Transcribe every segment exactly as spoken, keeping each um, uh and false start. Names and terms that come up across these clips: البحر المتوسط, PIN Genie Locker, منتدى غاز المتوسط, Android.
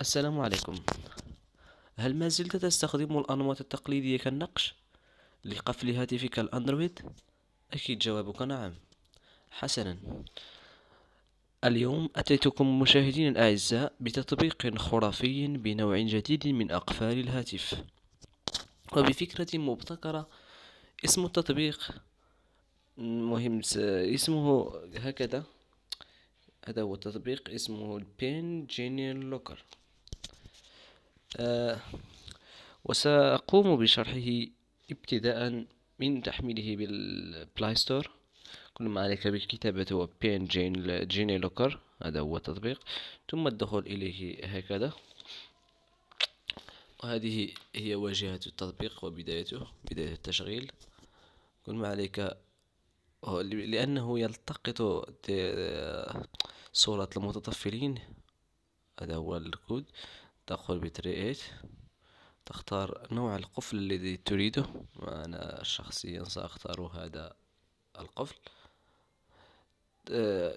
السلام عليكم. هل ما زلت تستخدم الأنماط التقليدية كالنقش لقفل هاتفك الأندرويد؟ أكيد جوابك نعم. حسنا، اليوم أتيتكم مشاهدين الأعزاء بتطبيق خرافي بنوع جديد من أقفال الهاتف وبفكرة مبتكرة. اسم التطبيق مهم، اسمه هكذا، هذا هو التطبيق، اسمه PIN Genie Locker. آه وسأقوم بشرحه ابتداء من تحميله بالبلاي ستور. كل ما عليك بالكتابة هو PIN Genie Locker، هذا هو التطبيق، ثم الدخول إليه هكذا. وهذه هي واجهة التطبيق وبدايته، بداية التشغيل. كل ما عليك لأنه يلتقط صورة المتطفلين، هذا هو الكود. تدخل بتريئت، تختار نوع القفل الذي تريده، وأنا شخصيا سأختار هذا القفل.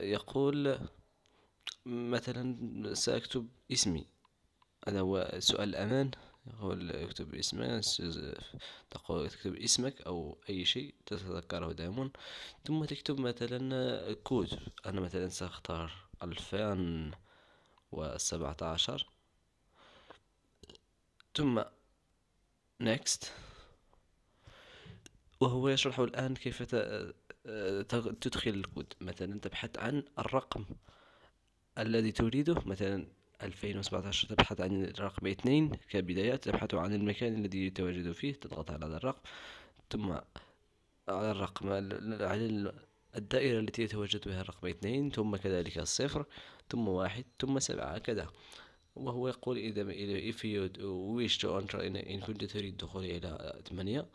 يقول مثلا سأكتب اسمي، هذا هو سؤال الأمان، يقول اكتب اسمك، تقول تكتب اسمك أو أي شيء تتذكره دائما، ثم تكتب مثلا كود. أنا مثلا سأختار ألفان وسبعة عشر، ثم next، وهو يشرح الآن كيف تدخل الكود. مثلا تبحث عن الرقم الذي تريده، مثلا ألفين وسبعة عشر، تبحث عن الرقم اثنين كبداية، تبحث عن المكان الذي تتواجد فيه، تضغط على هذا الرقم، ثم على الرقم على الدائرة التي يتواجد بها الرقم اثنين، ثم كذلك الصفر، ثم واحد، ثم سبعة كذا. وهو يقول إذا if you wish to enter إن كنت تريد الدخول إلى ثمانية،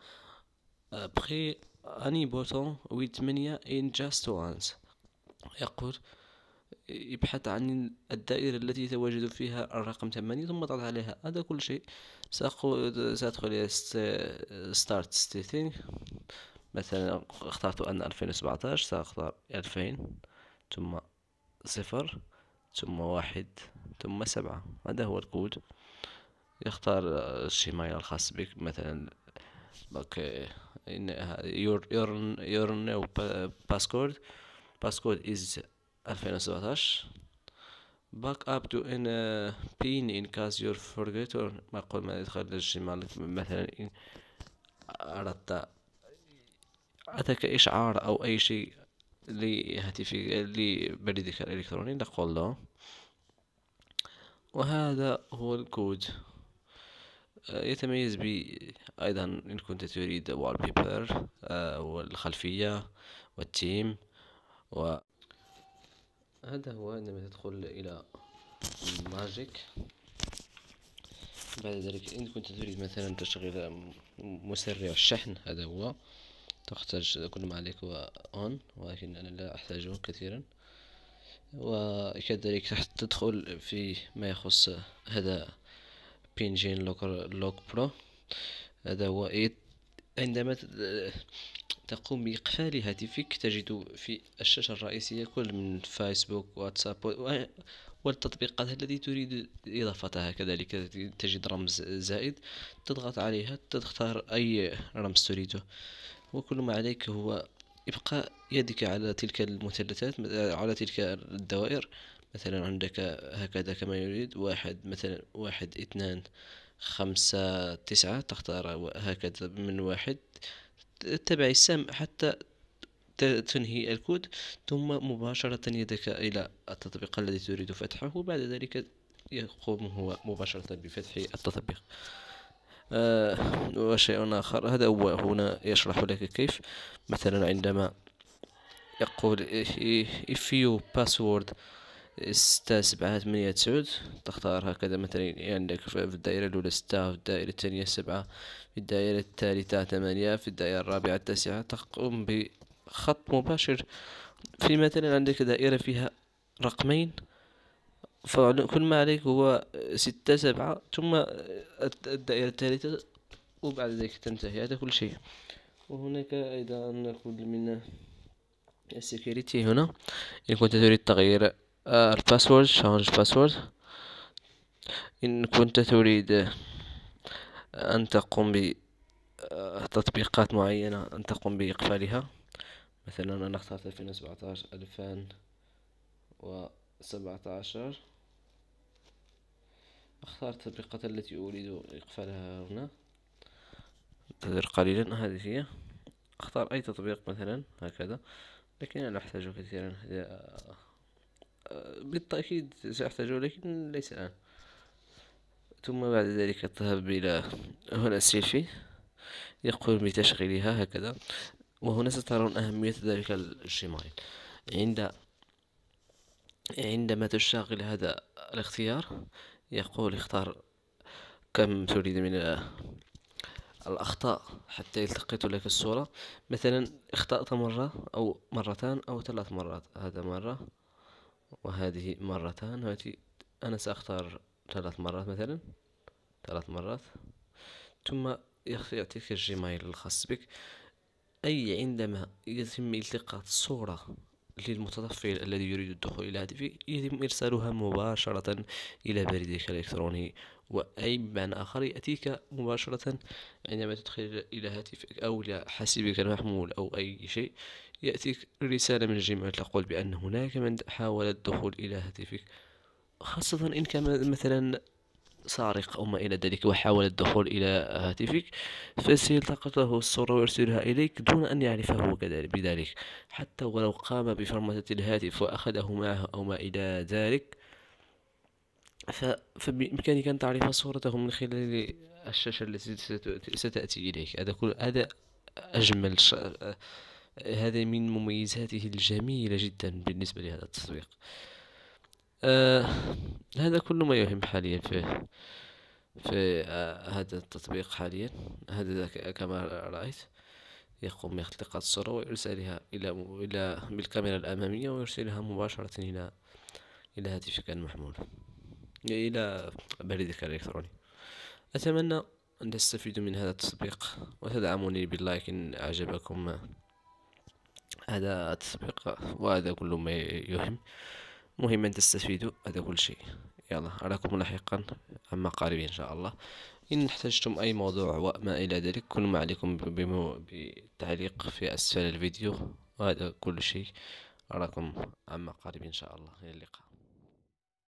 ابغي any button with ثمانية in just once. يقول يبحث عن الدائرة التي يتواجد فيها الرقم ثمانية ثم تضغط عليها. هذا كل شيء. سأدخل إلى start setting، مثلا اخترت أن ألفين وسبعة عشر، سأختار ألفين ثم صفر ثم واحد ثم سبعة، هذا هو الكود. يختار الشمايل الخاص بك، مثلا اوكي your your your new passcode passcode is ألفين وسبعة عشر، باك اب تو ان بين ان كاز يور فورغيت، ما يقول ما يدخل الشمال. مثلا إن أردت أتاك إشعار أو أي شيء لهاتفك لبريدك الإلكتروني، نقول له. وهذا هو الكود. يتميز بأيضا إن كنت تريد wallpaper والخلفية والتيم. و هذا هو عندما تدخل إلى ماجيك. بعد ذلك إن كنت تريد مثلا تشغيل مسرع الشحن، هذا هو، تحتاج كل ما عليك هو on، ولكن أنا لا أحتاجه كثيرا. وكذلك تدخل في ما يخص هذا PIN Genie Locker Lock Pro، هذا هو. عندما تقوم بإقفال هاتفك تجد في الشاشة الرئيسية كل من فيسبوك واتساب والتطبيقات التي تريد إضافتها، كذلك تجد رمز زائد، تضغط عليها، تختار أي رمز تريده. وكل ما عليك هو ابقاء يدك على تلك المثلثات، على تلك الدوائر. مثلا عندك هكذا كما يريد، واحد مثلا واحد اثنان خمسة تسعة، تختار هكذا من واحد، تتبع السم حتى تنهي الكود، ثم مباشرة يدك إلى التطبيق الذي تريد فتحه، وبعد ذلك يقوم هو مباشرة بفتح التطبيق. آه وشيء آخر، هذا هو هنا يشرح لك كيف. مثلا عندما يقول if you password ستة سبعة ثمانية تسعود، تختار هكذا. مثلا عندك في الدائرة الأولى ستة، في الدائرة الثانية سبعة، في الدائرة الثالثة ثمانية، في الدائرة الرابعة تسعة. تقوم بخط مباشر. في مثلا عندك دائرة فيها رقمين، فكل ما عليك هو ستة سبعة ثم الدائرة الثالثة، وبعد ذلك تنتهي. هذا كل شيء. وهناك أيضا كل من السكيورتي هنا، إن كنت تريد تغيير الباسورد، شانج باسورد. إن كنت تريد أن تقوم بتطبيقات معينة أن تقوم بإقفالها. مثلا أنا اخترت ألفين وسبعتاش ألفين وسبعتاشر، اختار التطبيقات التي أريد إقفالها. هنا انتظر قليلا، هذه هي. اختار أي تطبيق مثلا هكذا، لكن أنا أحتاج كثيرا بالتأكيد سأحتاجه لكن ليس الآن. ثم بعد ذلك تذهب إلى هنا سيلفي يقوم بتشغيلها هكذا، وهنا سترون أهمية ذلك الجيميل. عند عندما تشغل هذا الاختيار يقول اختار كم تريد من الأخطاء حتى يلتقط لك الصورة. مثلا اخطأت مرة أو مرتان أو ثلاث مرات، هذا مرة وهذه مرتان. هذه أنا سأختار ثلاث مرات مثلا، ثلاث مرات. ثم يعطيك الجيميل الخاص بك، أي عندما يتم التقاط صورة للمتطفل الذي يريد الدخول إلى هاتفك يتم إرسالها مباشرة إلى بريدك الإلكتروني، وأي بمعنى آخر يأتيك مباشرة عندما تدخل إلى هاتفك أو إلى حاسبك المحمول أو أي شيء. يأتيك رسالة من الجيميل تقول بأن هناك من حاول الدخول إلى هاتفك، خاصة إن كان مثلا سارق أو ما إلى ذلك وحاول الدخول إلى هاتفك، فسيلتقط له الصورة ويرسلها إليك دون أن يعرفه كذلك بذلك، حتى ولو قام بفرمة الهاتف وأخذه معه أو ما إلى ذلك، فبإمكانك أن تعرف صورته من خلال الشاشة التي ستأتي إليك. هذا كل هذا أجمل ش... هذا من مميزاته الجميلة جدا بالنسبة لهذا التطبيق. آه هذا كل ما يهم حاليا في في آه هذا التطبيق حاليا. هذا كما رأيت يقوم بالتقاط الصورة ويرسلها إلى إلى بالكاميرا الأمامية ويرسلها مباشرة إلى إلى هاتفك المحمول إلى بريدك الإلكتروني. أتمنى أن تستفيدوا من هذا التطبيق وتدعموني باللايك إن أعجبكم هذا التطبيق. وهذا كل ما يهم، مهم أن تستفيدوا. هذا كل شيء. يلا أراكم لاحقا عما قريب إن شاء الله. إن احتجتم أي موضوع وما إلى ذلك كل ما عليكم بتعليق في أسفل الفيديو. وهذا كل شيء. أراكم عما قريب إن شاء الله. إلى اللقاء.